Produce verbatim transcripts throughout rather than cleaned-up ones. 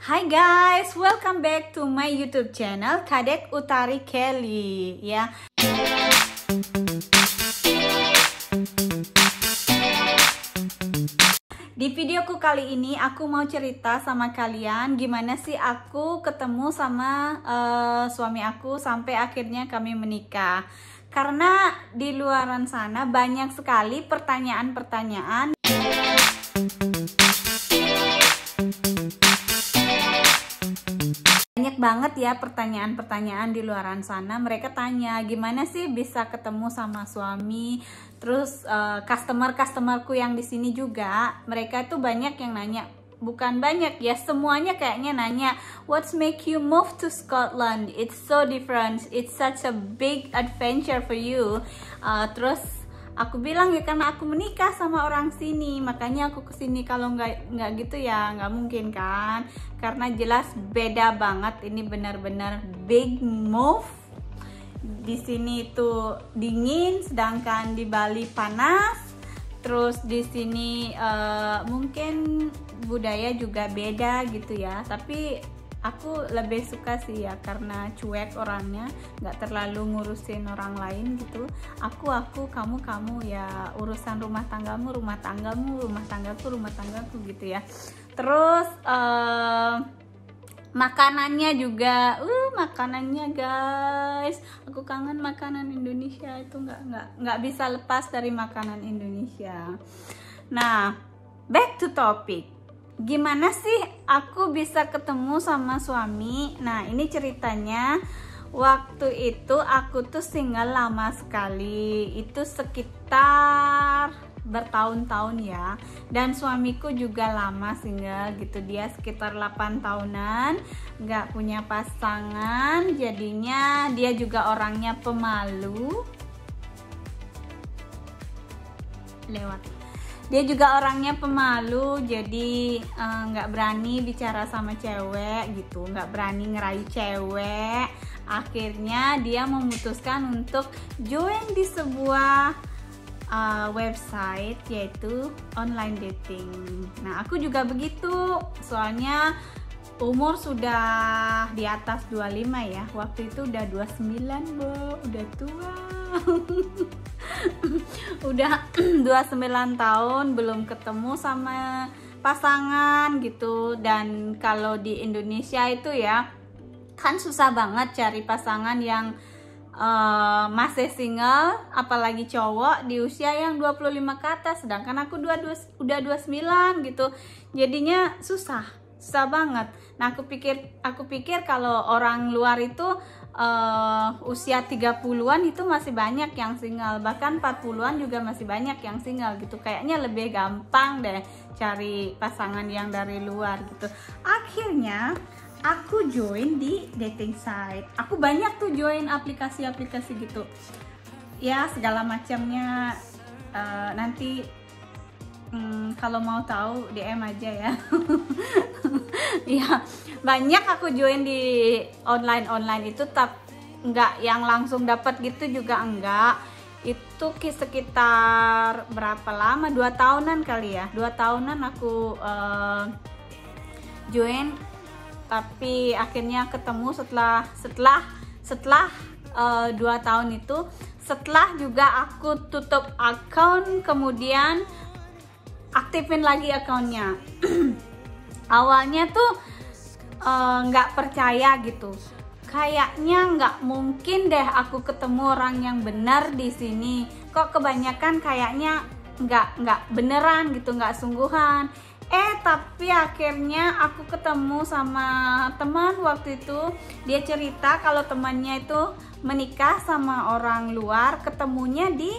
Hai guys, welcome back to my YouTube channel Kadek Utari Kelly ya. Di videoku kali ini aku mau cerita sama kalian gimana sih aku ketemu sama uh, suami aku sampai akhirnya kami menikah. Karena di luaran sana banyak sekali pertanyaan-pertanyaan. Banget ya pertanyaan-pertanyaan di luaran sana, mereka tanya gimana sih bisa ketemu sama suami. Terus uh, customer-customerku yang di sini juga, mereka itu banyak yang nanya, bukan banyak ya, semuanya kayaknya nanya, what's make you move to Scotland? It's so different, it's such a big adventure for you. Uh, terus aku bilang ya karena aku menikah sama orang sini, makanya aku kesini. Kalau nggak nggak gitu ya nggak mungkin kan, karena jelas beda banget. Ini benar-benar big move. Di sini itu dingin, sedangkan di Bali panas. Terus di sini uh, mungkin budaya juga beda gitu ya. Tapi aku lebih suka sih ya karena cuek orangnya, nggak terlalu ngurusin orang lain gitu. Aku aku kamu kamu ya, urusan rumah tanggamu rumah tanggamu, rumah tanggaku rumah tanggaku gitu ya. Terus uh, makanannya juga, uh makanannya guys, aku kangen makanan Indonesia itu, nggak nggak nggak bisa lepas dari makanan Indonesia. Nah, back to topic. Gimana sih aku bisa ketemu sama suami? Nah, ini ceritanya. Waktu itu aku tuh single lama sekali. Itu sekitar bertahun-tahun ya. Dan suamiku juga lama single gitu. Dia sekitar delapan tahunan, nggak punya pasangan. Jadinya dia juga orangnya pemalu. Lewat. Dia juga orangnya pemalu, jadi nggak uh, berani bicara sama cewek gitu, nggak berani ngerayu cewek. Akhirnya dia memutuskan untuk join di sebuah uh, website, yaitu online dating. Nah, aku juga begitu, soalnya umur sudah di atas dua puluh lima ya, waktu itu udah dua puluh sembilan, Bo, udah tua. Udah dua puluh sembilan tahun belum ketemu sama pasangan gitu. Dan kalau di Indonesia itu ya kan susah banget cari pasangan yang uh, masih single, apalagi cowok di usia yang dua puluh lima ke atas. Sedangkan aku udah dua puluh sembilan gitu, jadinya susah susah banget. Nah, aku pikir aku pikir kalau orang luar itu uh, usia tiga puluhan itu masih banyak yang single, bahkan empat puluhan juga masih banyak yang single gitu. Kayaknya lebih gampang deh cari pasangan yang dari luar gitu. Akhirnya aku join di dating site. Aku banyak tuh join aplikasi-aplikasi gitu. Ya, segala macamnya. Uh, nanti Hmm, kalau mau tahu D M aja ya. Ya, banyak aku join di online-online itu, tapi enggak yang langsung dapat gitu juga enggak. Itu sekitar berapa lama? Dua tahunan kali ya. Dua tahunan aku uh, join, tapi akhirnya ketemu setelah setelah setelah uh, dua tahun itu. Setelah juga aku tutup akun, kemudian aktifin lagi akunnya. Awalnya tuh nggak uh, percaya gitu, kayaknya nggak mungkin deh aku ketemu orang yang benar di sini. Kok kebanyakan kayaknya nggak nggak beneran gitu, nggak sungguhan. Eh tapi akhirnya aku ketemu sama teman waktu itu. Dia cerita kalau temannya itu menikah sama orang luar, ketemunya di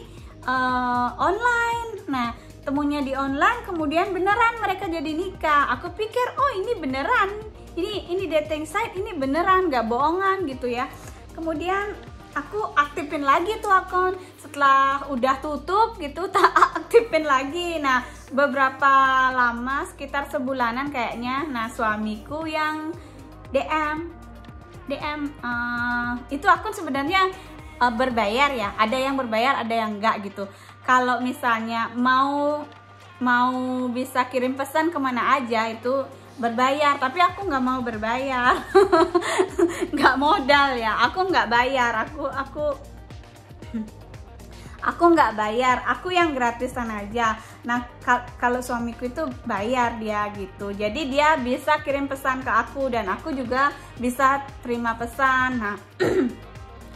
uh, online. Nah, temunya di online, kemudian beneran mereka jadi nikah. Aku pikir, oh ini beneran, ini ini dating site, ini beneran, nggak bohongan gitu ya. Kemudian aku aktifin lagi tuh akun. Setelah udah tutup gitu, tak aktifin lagi. Nah, beberapa lama, sekitar sebulanan kayaknya. Nah, suamiku yang D M D M uh, itu akun sebenarnya uh, berbayar ya. Ada yang berbayar, ada yang enggak gitu. Kalau misalnya mau mau bisa kirim pesan kemana aja itu berbayar, tapi aku nggak mau berbayar, nggak modal ya, aku nggak bayar, aku aku aku nggak bayar, aku yang gratisan aja. Nah kalau suamiku itu bayar dia gitu, jadi dia bisa kirim pesan ke aku dan aku juga bisa terima pesan. Nah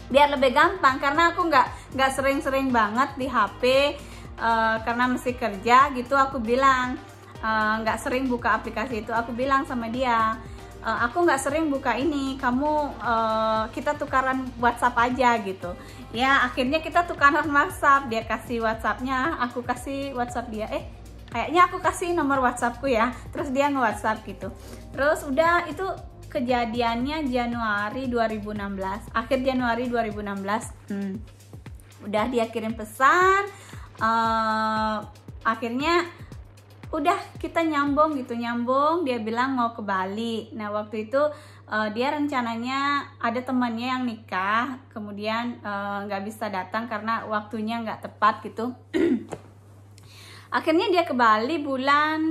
biar lebih gampang karena aku nggak nggak sering-sering banget di H P uh, karena masih kerja gitu. Aku bilang nggak uh, sering buka aplikasi itu, aku bilang sama dia, uh, aku nggak sering buka ini, kamu uh, kita tukaran WhatsApp aja gitu ya. Akhirnya kita tukaran WhatsApp, dia kasih WhatsAppnya, aku kasih WhatsApp dia, eh kayaknya aku kasih nomor WhatsAppku ya, terus dia nge-WhatsApp gitu. Terus udah itu kejadiannya Januari dua ribu enam belas, akhir Januari dua ribu enam belas. hmm. Udah dia kirim pesan, uh, akhirnya udah kita nyambung gitu, nyambung dia bilang mau ke Bali. Nah waktu itu uh, dia rencananya ada temannya yang nikah, kemudian nggak uh, bisa datang karena waktunya nggak tepat gitu. Akhirnya dia ke Bali bulan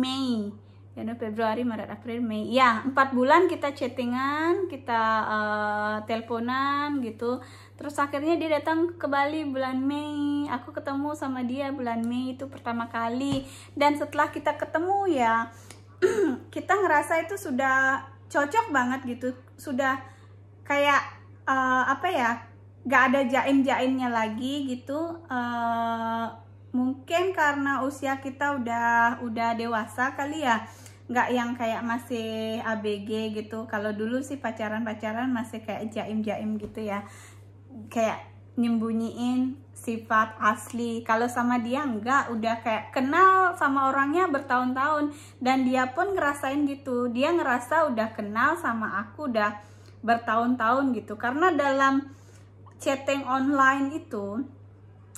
Mei, Januari, Februari, Maret, April, Mei, ya empat bulan kita chattingan, kita uh, teleponan gitu. Terus akhirnya dia datang ke Bali bulan Mei. Aku ketemu sama dia bulan Mei itu pertama kali. Dan setelah kita ketemu ya, kita ngerasa itu sudah cocok banget gitu. Sudah kayak uh, apa ya, gak ada jaim-jaimnya lagi gitu. Uh, mungkin karena usia kita udah udah dewasa kali ya, nggak yang kayak masih A B G gitu. Kalau dulu sih pacaran-pacaran masih kayak jaim-jaim gitu ya, kayak nyembunyiin sifat asli. Kalau sama dia enggak, udah kayak kenal sama orangnya bertahun-tahun, dan dia pun ngerasain gitu. Dia ngerasa udah kenal sama aku udah bertahun-tahun gitu, karena dalam chatting online itu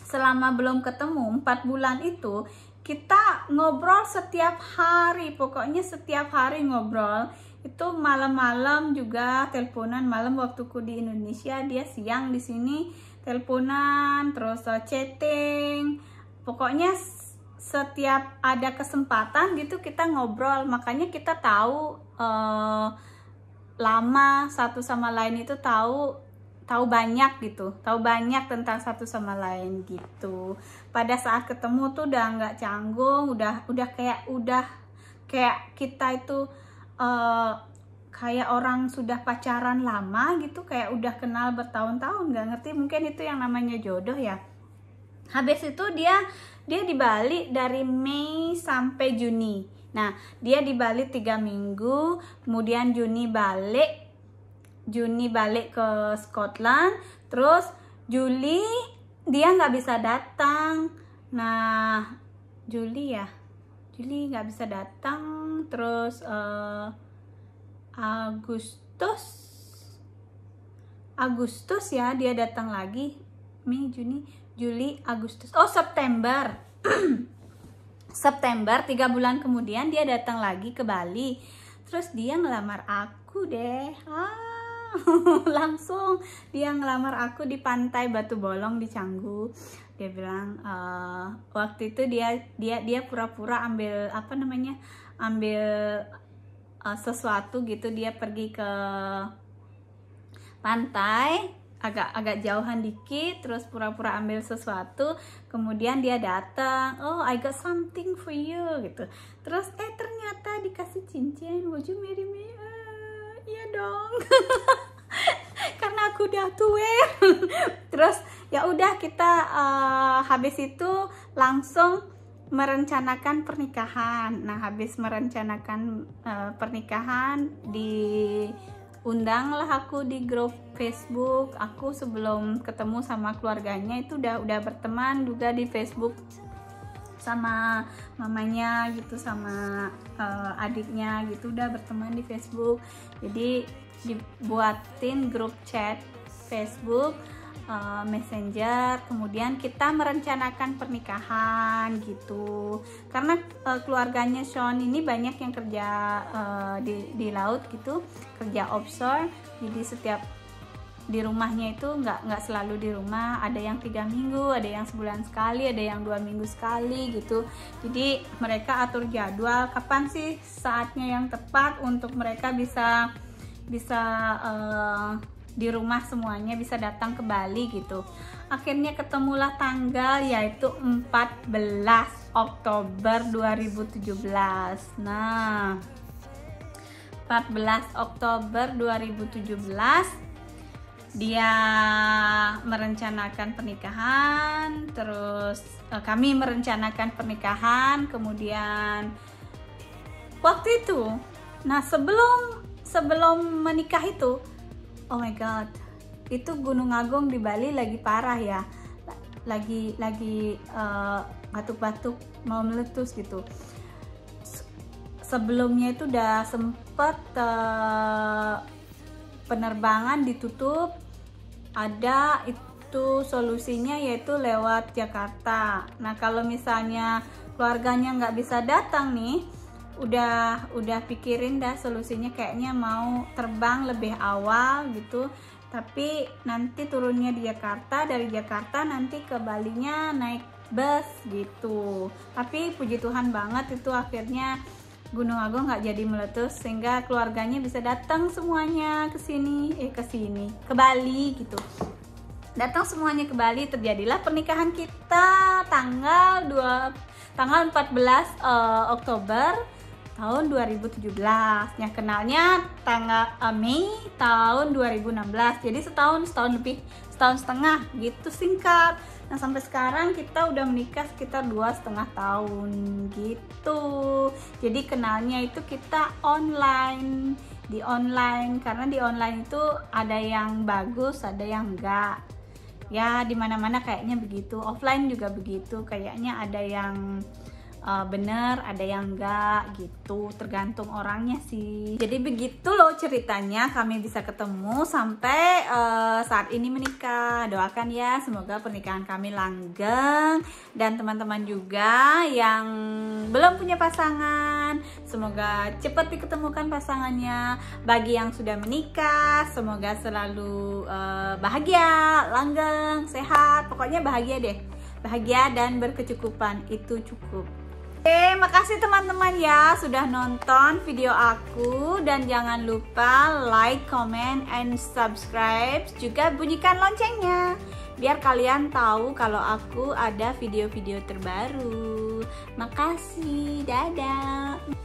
selama belum ketemu empat bulan itu kita ngobrol setiap hari, pokoknya setiap hari ngobrol. Itu malam-malam juga teleponan, malam waktuku di Indonesia, dia siang di sini teleponan, terus chatting. Pokoknya setiap ada kesempatan gitu kita ngobrol. Makanya kita tahu eh, lama satu sama lain itu tahu tahu banyak gitu, tahu banyak tentang satu sama lain gitu. Pada saat ketemu tuh udah nggak canggung, udah udah kayak udah kayak kita itu Uh, kayak orang sudah pacaran lama gitu, kayak udah kenal bertahun-tahun. Nggak ngerti, mungkin itu yang namanya jodoh ya. Habis itu dia dia di Bali dari Mei sampai Juni. Nah dia di Bali tiga minggu, kemudian Juni balik Juni balik ke Scotland. Terus Juli dia nggak bisa datang. Nah Juli ya Juli nggak bisa datang, terus uh, Agustus, Agustus ya dia datang lagi, Mei, Juni, Juli, Agustus, oh September, September tiga bulan kemudian dia datang lagi ke Bali, terus dia ngelamar aku deh, ah, langsung dia ngelamar aku di pantai Batu Bolong di Canggu. Dia bilang uh, waktu itu dia dia dia pura-pura ambil apa namanya ambil uh, sesuatu gitu, dia pergi ke pantai agak agak jauhan dikit, terus pura-pura ambil sesuatu, kemudian dia datang, oh I got something for you gitu. Terus eh ternyata dikasih cincin, would you marry me? Uh, iya dong. Karena aku udah tua. Terus ya udah kita uh, habis itu langsung merencanakan pernikahan. Nah habis merencanakan uh, pernikahan, diundanglah aku di grup Facebook. Aku sebelum ketemu sama keluarganya itu udah udah berteman juga di Facebook sama mamanya gitu, sama uh, adiknya gitu, udah berteman di Facebook. Jadi dibuatin grup chat Facebook, Uh, messenger, kemudian kita merencanakan pernikahan gitu. Karena uh, keluarganya Sean ini banyak yang kerja uh, di, di laut gitu, kerja offshore, jadi setiap di rumahnya itu nggak nggak selalu di rumah, ada yang tiga minggu, ada yang sebulan sekali, ada yang dua minggu sekali gitu. Jadi mereka atur jadwal kapan sih saatnya yang tepat untuk mereka bisa bisa uh, di rumah semuanya, bisa datang ke Bali gitu. Akhirnya ketemulah tanggal, yaitu empat belas Oktober dua ribu tujuh belas. Nah, empat belas Oktober dua ribu tujuh belas dia merencanakan pernikahan, terus eh, kami merencanakan pernikahan. Kemudian waktu itu, nah sebelum sebelum menikah itu, oh my god, itu Gunung Agung di Bali lagi parah ya, lagi lagi batuk-batuk eh, mau meletus gitu. Sebelumnya itu udah sempet eh, penerbangan ditutup, ada itu solusinya yaitu lewat Jakarta. Nah kalau misalnya keluarganya nggak bisa datang nih, udah udah pikirin dah solusinya, kayaknya mau terbang lebih awal gitu, tapi nanti turunnya di Jakarta, dari Jakarta nanti ke Balinya naik bus gitu. Tapi puji Tuhan banget itu akhirnya Gunung Agung nggak jadi meletus, sehingga keluarganya bisa datang semuanya ke sini, eh ke sini, ke Bali gitu. Datang semuanya ke Bali, terjadilah pernikahan kita tanggal dua tanggal empat belas Oktober tahun dua ribu tujuh belas. Ya kenalnya tanggal uh, Mei tahun dua ribu enam belas. Jadi setahun setahun lebih, setahun setengah gitu singkat. Nah sampai sekarang kita udah menikah sekitar dua setengah tahun gitu. Jadi kenalnya itu kita online, di online, karena di online itu ada yang bagus, ada yang enggak. Ya dimana-mana kayaknya begitu. Offline juga begitu. Kayaknya ada yang uh, bener, ada yang enggak gitu. Tergantung orangnya sih. Jadi begitu loh ceritanya kami bisa ketemu sampai uh, saat ini menikah. Doakan ya semoga pernikahan kami langgeng, dan teman-teman juga yang belum punya pasangan semoga cepat diketemukan pasangannya. Bagi yang sudah menikah semoga selalu uh, bahagia, langgeng, sehat, pokoknya bahagia deh. Bahagia dan berkecukupan itu cukup. Oke, makasih teman-teman ya sudah nonton video aku, dan jangan lupa like, comment, and subscribe, juga bunyikan loncengnya biar kalian tahu kalau aku ada video-video terbaru. Makasih, dadah.